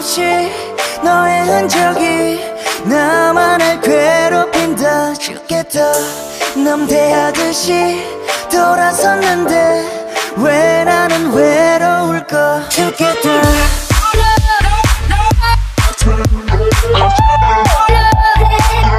없이 너의 흔적이 나만을 괴롭힌다. 죽겠다. 남대하듯이 돌아섰는데 왜 나는 외로울까. 죽겠다.